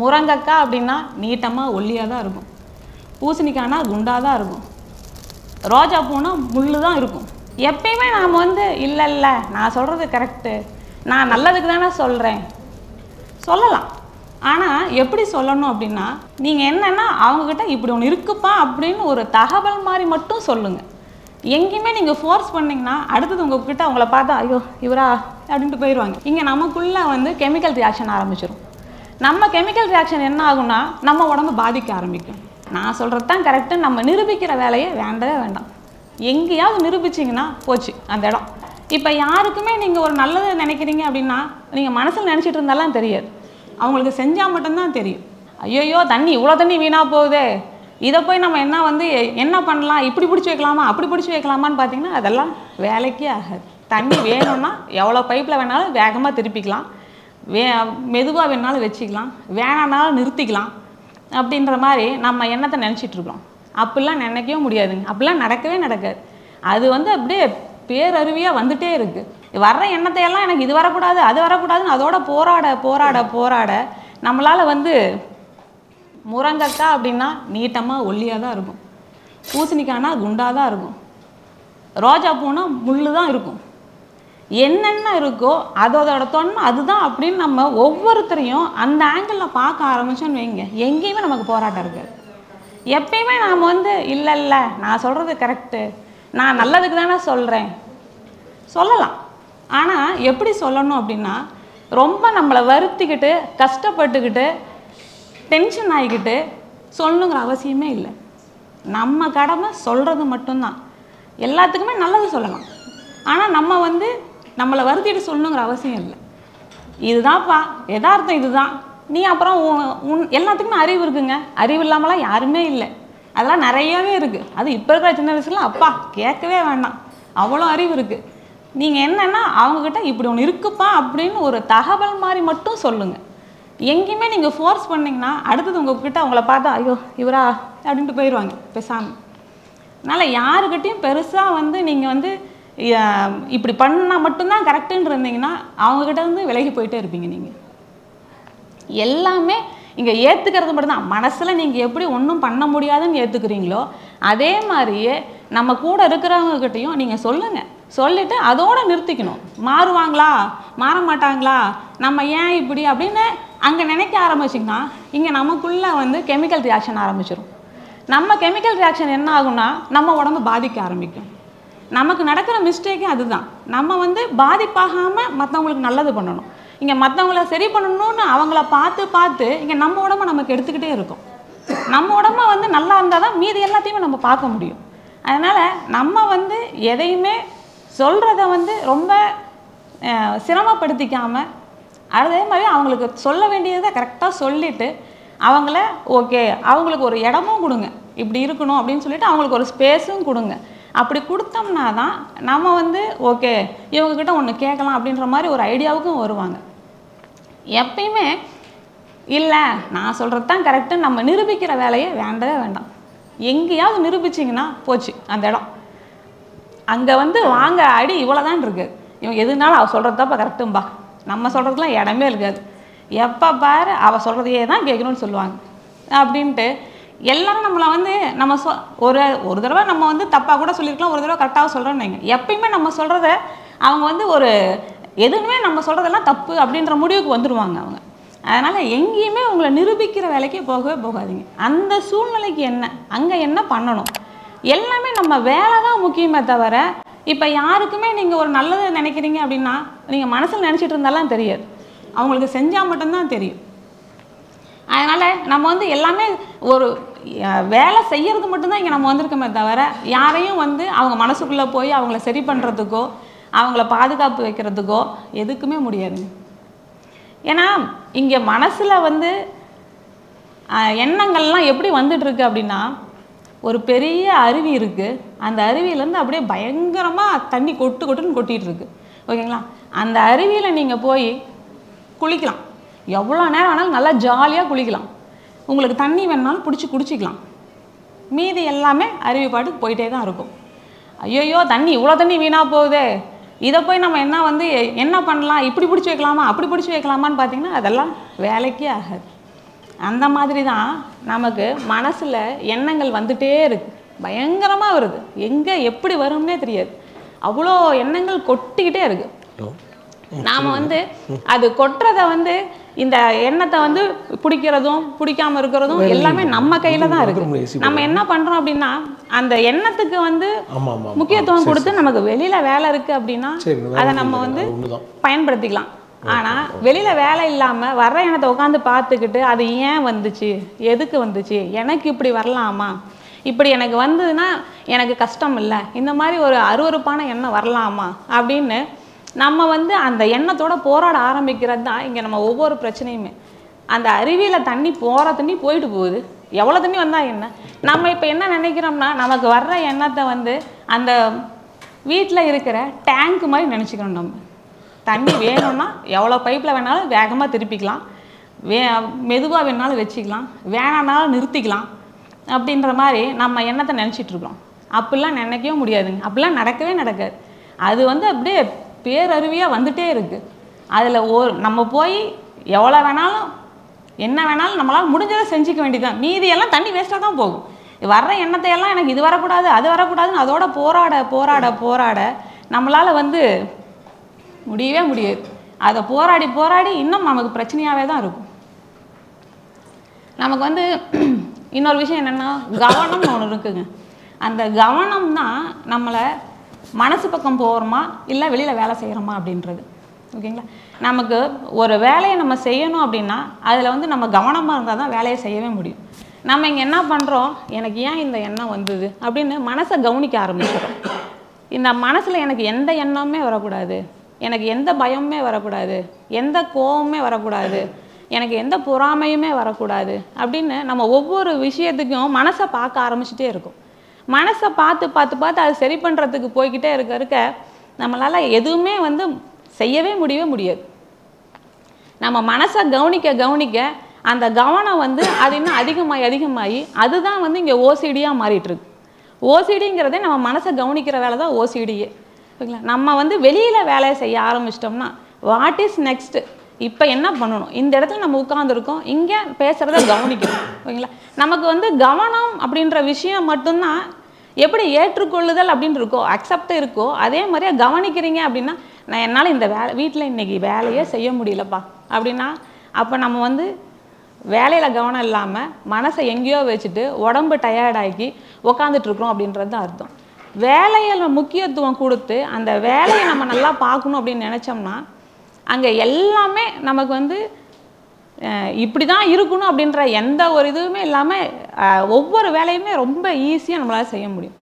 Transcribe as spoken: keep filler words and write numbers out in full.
முருங்கக்காய் அப்படின்னா நீட்டமாக ஒல்லியாக தான் இருக்கும், பூசணிக்காய்னா குண்டாக தான் இருக்கும், ரோஜா பூனா முள்ளு தான் இருக்கும். எப்பயுமே நாம் வந்து இல்லை இல்லை நான் சொல்கிறது கரெக்டு, நான் நல்லதுக்கு தானே சொல்கிறேன் சொல்லலாம். ஆனால் எப்படி சொல்லணும் அப்படின்னா, நீங்கள் என்னென்னா அவங்கக்கிட்ட இப்படி ஒன்று இருக்குப்பா அப்படின்னு ஒரு தகவல் மாதிரி மட்டும் சொல்லுங்கள். எங்கேயுமே நீங்கள் ஃபோர்ஸ் பண்ணிங்கன்னா அடுத்தது உங்கள்கிட்ட அவங்கள பார்த்தா ஐயோ இவரா அப்படின்ட்டு போயிடுவாங்க. இங்கே நமக்குள்ளே வந்து கெமிக்கல் ரியாக்ஷன் ஆரம்பிச்சிடும். நம்ம கெமிக்கல் ரியாக்ஷன் என்ன ஆகும்னா நம்ம உடம்பு பாதிக்க ஆரம்பிக்கும். நான் சொல்கிறது தான் கரெக்டுன்னு நம்ம நிரூபிக்கிற வேலையை வேண்டவே வேண்டாம். எங்கேயாவது நிரூபிச்சிங்கன்னா போச்சு அந்த இடம். இப்போ யாருக்குமே நீங்கள் ஒரு நல்லது நினைக்கிறீங்க அப்படின்னா நீங்கள் மனசில் நினச்சிட்டு இருந்தாலாம் தெரியாது, அவங்களுக்கு செஞ்சால் மட்டும்தான் தெரியும். ஐயோயோ தண்ணி இவ்வளோ தண்ணி வீணாக போகுதே, இதை போய் நம்ம என்ன வந்து என்ன பண்ணலாம், இப்படி பிடிச்சி வைக்கலாமா அப்படி பிடிச்சி வைக்கலாமான்னு பார்த்தீங்கன்னா அதெல்லாம் வேலைக்கே ஆகாது. தண்ணி வேணும்னா எவ்வளோ பைப்பில் வேணாலும் வேகமாக திருப்பிக்கலாம், வே மெதுவாக வேணாலும் வச்சுக்கலாம், வேணானாலும் நிறுத்திக்கலாம் அப்படின்ற மாதிரி நம்ம எண்ணத்தை நினச்சிட்ருக்கோம். அப்படிலாம் நினைக்கவே முடியாதுங்க, அப்படிலாம் நடக்கவே நடக்காது. அது வந்து அப்படியே பேரருவியாக வந்துகிட்டே இருக்குது. வர்ற எண்ணத்தையெல்லாம் எனக்கு இது வரக்கூடாது அது வரக்கூடாதுன்னு அதோட போராட போராட போராட நம்மளால் வந்து முருங்கக்காய் அப்படின்னா நீட்டமாக ஒல்லியாக தான் இருக்கும், பூசணிக்காய்னா குண்டாக தான் இருக்கும், ரோஜா பூனா முள்ளு தான் இருக்கும், என்னென்ன இருக்கோ அதோட தொன்மை அதுதான் அப்படின்னு நம்ம ஒவ்வொருத்தரையும் அந்த ஆங்கிளில் பார்க்க ஆரம்பித்தோன்னு வைங்க, எங்கேயுமே நமக்கு போராட்டம் இருக்காது. எப்பயுமே நாம் வந்து இல்லை இல்லை நான் சொல்கிறது கரெக்டு, நான் நல்லதுக்கு தானே சொல்கிறேன் சொல்லலாம். ஆனால் எப்படி சொல்லணும் அப்படின்னா, ரொம்ப நம்மளை வருத்திக்கிட்டு கஷ்டப்பட்டுக்கிட்டு டென்ஷன் ஆகிக்கிட்டு சொல்லணுங்கிற அவசியமே இல்லை. நம்ம கடமை சொல்கிறது மட்டும்தான். எல்லாத்துக்குமே நல்லது சொல்லலாம், ஆனால் நம்ம வந்து நம்மளை வருத்திட்டு சொல்லணுங்கிற அவசியம் இல்லை. இதுதான்ப்பா எதார்த்தம் இதுதான். நீ அப்புறம் உன் எல்லாத்துக்குமே அறிவு இருக்குங்க, அறிவு இல்லாமலாம் யாருமே இல்லை, அதெல்லாம் நிறையாவே இருக்குது. அது இப்போ இருக்கிற சின்ன வயசுலாம் அப்பா கேட்கவே வேண்டாம், அவ்வளோ அறிவு இருக்குது. நீங்கள் என்னென்னா அவங்கக்கிட்ட இப்படி ஒன்று இருக்குப்பா அப்படின்னு ஒரு தகவல் மாதிரி மட்டும் சொல்லுங்கள். எங்கேயுமே நீங்கள் ஃபோர்ஸ் பண்ணிங்கன்னா அடுத்தது உங்கள்கிட்ட அவங்கள பார்த்தா ஐயோ இவரா அப்படின்ட்டு போயிடுவாங்க பேசாமல். அதனால் யாருக்கிட்டையும் பெருசாக வந்து நீங்கள் வந்து இப்படி பண்ணால் மட்டும்தான் கரெக்டுன்னு இருந்தீங்கன்னா அவங்கக்கிட்ட வந்து விலகி போயிட்டே இருப்பீங்க. நீங்கள் எல்லாமே இங்கே ஏற்றுக்கிறது மட்டும்தான். மனசில் நீங்கள் எப்படி ஒன்றும் பண்ண முடியாதுன்னு ஏற்றுக்கிறீங்களோ அதே மாதிரியே நம்ம கூட இருக்கிறவங்கக்கிட்டையும் நீங்கள் சொல்லுங்கள். சொல்லிவிட்டு அதோடு நிறுத்திக்கணும். மாறுவாங்களா மாற மாட்டாங்களா நம்ம ஏன் இப்படி அப்படின்னு அங்கே நினைக்க ஆரம்பிச்சிங்கன்னா இங்கே நமக்குள்ளே வந்து கெமிக்கல் ரியாக்ஷன் ஆரம்பிச்சிடும். நம்ம கெமிக்கல் ரியாக்ஷன் என்ன ஆகும்னா நம்ம உடம்பு பாதிக்க ஆரம்பிக்கும். நமக்கு நடக்கிற மிஸ்டேக்கே அதுதான். நம்ம வந்து பாதிப்பாகாமல் மற்றவங்களுக்கு நல்லது பண்ணணும். இங்கே மற்றவங்கள சரி பண்ணணும்னு அவங்கள பார்த்து பார்த்து இங்கே நம்ம உடம்பை நமக்கு எடுத்துக்கிட்டே இருக்கும். நம்ம உடம்பை வந்து நல்லா இருந்தால் தான் மீதி எல்லாத்தையுமே நம்ம பார்க்க முடியும். அதனால் நம்ம வந்து எதையுமே சொல்கிறத வந்து ரொம்ப சிரமப்படுத்திக்காமல் அதே மாதிரி அவங்களுக்கு சொல்ல வேண்டியதை கரெக்டாக சொல்லிவிட்டு அவங்கள ஓகே அவங்களுக்கு ஒரு இடமும் கொடுங்க, இப்படி இருக்கணும் அப்படின்னு சொல்லிவிட்டு அவங்களுக்கு ஒரு ஸ்பேஸும் கொடுங்க. அப்படி கொடுத்தோம்னா தான் நம்ம வந்து ஓகே இவங்கக்கிட்ட ஒன்று கேட்கலாம் அப்படின்ற மாதிரி ஒரு ஐடியாவுக்கும் வருவாங்க. எப்பயுமே இல்லை நான் சொல்கிறது தான் கரெக்டுன்னு நம்ம நிரூபிக்கிற வேலையை வேண்டவே வேண்டாம். எங்கேயாவது நிரூபிச்சிங்கன்னா போச்சு அந்த இடம். அங்கே வந்து வாங்க அடி இவ்வளோதான் இருக்குது, இவங்க எதுனாலும் அவள் சொல்கிறதாப்பா கரெக்டும்பா, நம்ம சொல்கிறதுலாம் இடமே இருக்காது, எப்போ பாரு அவள் சொல்கிறதையே தான் கேட்கணும்னு சொல்லுவாங்க அப்படின்ட்டு எல்லோரும் நம்மளை வந்து நம்ம சொ ஒரு ஒரு தடவை நம்ம வந்து தப்பாக கூட சொல்லியிருக்கலாம், ஒரு தடவை கரெக்டாக சொல்கிறோன்னு வைங்க. எப்பயுமே நம்ம சொல்கிறத அவங்க வந்து ஒரு எதுவுமே நம்ம சொல்கிறதெல்லாம் தப்பு அப்படின்ற முடிவுக்கு வந்துடுவாங்க அவங்க. அதனால் எங்கேயுமே உங்களை நிரூபிக்கிற வேலைக்கே போகவே போகாதீங்க. அந்த சூழ்நிலைக்கு என்ன அங்கே என்ன பண்ணணும் எல்லாமே நம்ம வேலை தான் முக்கியமே தவிர, இப்போ யாருக்குமே நீங்கள் ஒரு நல்லது நினைக்கிறீங்க அப்படின்னா நீங்கள் மனசில் நினச்சிட்டு இருந்தாலாம் தெரியாது, அவங்களுக்கு செஞ்சால் மட்டும்தான் தெரியும். அதனால் நம்ம வந்து எல்லாமே ஒரு வேலை செய்கிறது மட்டும்தான் இங்கே நம்ம வந்திருக்கோமே தவிர, யாரையும் வந்து அவங்க மனசுக்குள்ளே போய் அவங்கள சரி பண்ணுறதுக்கோ அவங்கள பாதுகாப்பு வைக்கிறதுக்கோ எதுக்குமே முடியாதுங்க. ஏன்னா இங்கே மனசில் வந்து எண்ணங்கள்லாம் எப்படி வந்துட்டுருக்கு அப்படின்னா, ஒரு பெரிய அருவி இருக்குது, அந்த அருவியிலேருந்து அப்படியே பயங்கரமாக தண்ணி கொட்டு கொட்டுன்னு கொட்டிகிட்ருக்கு ஓகேங்களா. அந்த அருவியில் நீங்கள் போய் குளிக்கலாம், எவ்வளோ நேரம் வேணாலும் நல்லா ஜாலியாக குளிக்கலாம், உங்களுக்கு தண்ணி வேணுனாலும் பிடிச்சி குடிச்சிக்கலாம், மீதி எல்லாமே அருவி பாட்டுக்கு போயிட்டே தான் இருக்கும். ஐயோயோ தண்ணி இவ்வளோ தண்ணி வீணாக போகுதே, இதை போய் நம்ம என்ன வந்து என்ன பண்ணலாம், இப்படி பிடிச்சி வைக்கலாமா அப்படி பிடிச்சி வைக்கலாமான்னு பார்த்தீங்கன்னா அதெல்லாம் வேலைக்கே ஆகாது. அந்த மாதிரி தான் நமக்கு மனசில் எண்ணங்கள் வந்துகிட்டே இருக்குது, பயங்கரமாக வருது, எங்கே எப்படி வரும்னே தெரியாது, அவ்வளோ எண்ணங்கள் கொட்டிக்கிட்டே இருக்குது. நாம் வந்து அது கொட்டுறதை வந்து இந்த எண்ணத்தை வந்து பிடிக்கிறதும் பிடிக்காம இருக்கிறதும் எல்லாமே நம்ம கையில தான் இருக்கு. நம்ம என்ன பண்றோம் அப்படின்னா அந்த எண்ணத்துக்கு வந்து முக்கியத்துவம் கொடுத்து நமக்கு வெளியில வேலை இருக்கு அப்படின்னா அதை நம்ம வந்து பயன்படுத்திக்கலாம். ஆனா வெளியில வேலை இல்லாம வர்ற எண்ணத்தை உட்காந்து பார்த்துக்கிட்டு அது ஏன் வந்துச்சு, எதுக்கு வந்துச்சு, எனக்கு இப்படி வரலாமா, இப்படி எனக்கு வந்ததுன்னா எனக்கு கஷ்டம் இல்லை, இந்த மாதிரி ஒரு அருவருப்பான எண்ணம் வரலாமா அப்படின்னு நம்ம வந்து அந்த எண்ணத்தோட போராட ஆரம்பிக்கிறது தான் இங்கே நம்ம ஒவ்வொரு பிரச்சனையுமே. அந்த அருவியில் தண்ணி போகிற தண்ணி போயிட்டு போகுது, எவ்வளோ தண்ணி வந்தால் என்ன. நம்ம இப்போ என்ன நினைக்கிறோம்னா நமக்கு வர்ற எண்ணத்தை வந்து அந்த வீட்டில் இருக்கிற டேங்க் மாதிரி நினச்சிக்கணும். நம்ம தண்ணி வேணும்னா எவ்வளோ பைப்பில் வேணாலும் வேகமாக திருப்பிக்கலாம், வே மெதுவாக வேணாலும் வச்சுக்கலாம், வேணாலும் நிறுத்திக்கலாம் அப்படின்ற மாதிரி நம்ம எண்ணத்தை நினச்சிட்ருக்கோம். அப்படிலாம் நினைக்கவே முடியாதுங்க, அப்படிலாம் நடக்கவே நடக்காது. அது வந்து அப்படியே பேரருவியாக வந்துகிட்டே இருக்குது. அதில் ஒரு நம்ம போய் எவ்வளோ வேணாலும் என்ன வேணாலும் நம்மளால் முடிஞ்சதை செஞ்சுக்க வேண்டியதுதான். மீதியெல்லாம் தண்ணி வேஸ்ட்டாக தான் போகும். வர்ற எண்ணத்தையெல்லாம் எனக்கு இது வரக்கூடாது அது வரக்கூடாதுன்னு அதோட போராட போராட போராட நம்மளால் வந்து முடியவே முடியாது. அதை போராடி போராடி இன்னும் நமக்கு பிரச்சனையாகவே தான் இருக்கும். நமக்கு வந்து இன்னொரு விஷயம் என்னென்னா கவனம்னு ஒன்று இருக்குதுங்க. அந்த கவனம் தான் நம்மளை மனசு பக்கம் போகிறோமா இல்லை வெளியில் வேலை செய்கிறோமா அப்படின்றது. ஓகேங்களா, நமக்கு ஒரு வேலையை நம்ம செய்யணும் அப்படின்னா அதில் வந்து நம்ம கவனமாக இருந்தால் தான் வேலையை செய்யவே முடியும். நம்ம இங்கே என்ன பண்ணுறோம், எனக்கு ஏன் இந்த எண்ணம் வந்தது அப்படின்னு மனசை கவனிக்க ஆரம்பிச்சிடும். இந்த மனசில் எனக்கு எந்த எண்ணமுமே வரக்கூடாது, எனக்கு எந்த பயமுமே வரக்கூடாது, எந்த கோபமே வரக்கூடாது, எனக்கு எந்த பொறாமையுமே வரக்கூடாது அப்படின்னு நம்ம ஒவ்வொரு விஷயத்துக்கும் மனசை பார்க்க ஆரம்பிச்சுட்டே இருக்கும். மனசை பார்த்து பார்த்து பார்த்து அதை சரி பண்ணுறதுக்கு போய்கிட்டே இருக்க இருக்க நம்மளால் எதுவுமே வந்து செய்யவே முடியவே முடியாது. நம்ம மனசை கவனிக்க கவனிக்க அந்த கவனம் வந்து அது இன்னும் அதிகமாகி அதிகமாகி அதுதான் வந்து இங்கே ஓசிடியாக மாறிட்டுருக்கு. ஓசிடிங்கிறதே நம்ம மனசை கவனிக்கிற வேலை தான் ஓசிடியே. ஓகேங்களா, நம்ம வந்து வெளியில் வேலையை செய்ய ஆரம்பிச்சிட்டோம்னா வாட் இஸ் நெக்ஸ்ட்டு, இப்போ என்ன பண்ணணும், இந்த இடத்துல நம்ம உட்காந்துருக்கோம், இங்கே பேசுகிறத கவனிக்கணும். ஓகேங்களா, நமக்கு வந்து கவனம் அப்படின்ற விஷயம் மட்டும்தான் எப்படி ஏற்றுக்கொள்ளுதல் அப்படின்னு இருக்கோ, அக்செப்ட் இருக்கோ, அதே மாதிரியே கவனிக்கிறீங்க அப்படின்னா நான் என்னால் இந்த வே வீட்டில் இன்றைக்கி வேலையே செய்ய முடியலப்பா அப்படின்னா அப்போ நம்ம வந்து வேலையில் கவனம் இல்லாமல் மனசை எங்கேயோ வச்சுட்டு உடம்பு டயர்டாகி உக்காந்துட்ருக்குறோம் அப்படின்றது தான் அர்த்தம். வேலையில் முக்கியத்துவம் கொடுத்து அந்த வேலையை நம்ம நல்லா பார்க்கணும் அப்படின்னு நினச்சோம்னா அங்கே எல்லாமே நமக்கு வந்து இப்படி தான் இருக்கணும் அப்படின்ற எந்த ஒரு இதுவுமே இல்லாமல் ஒவ்வொரு வேலையுமே ரொம்ப ஈஸியாக நம்மளால் செய்ய முடியும்.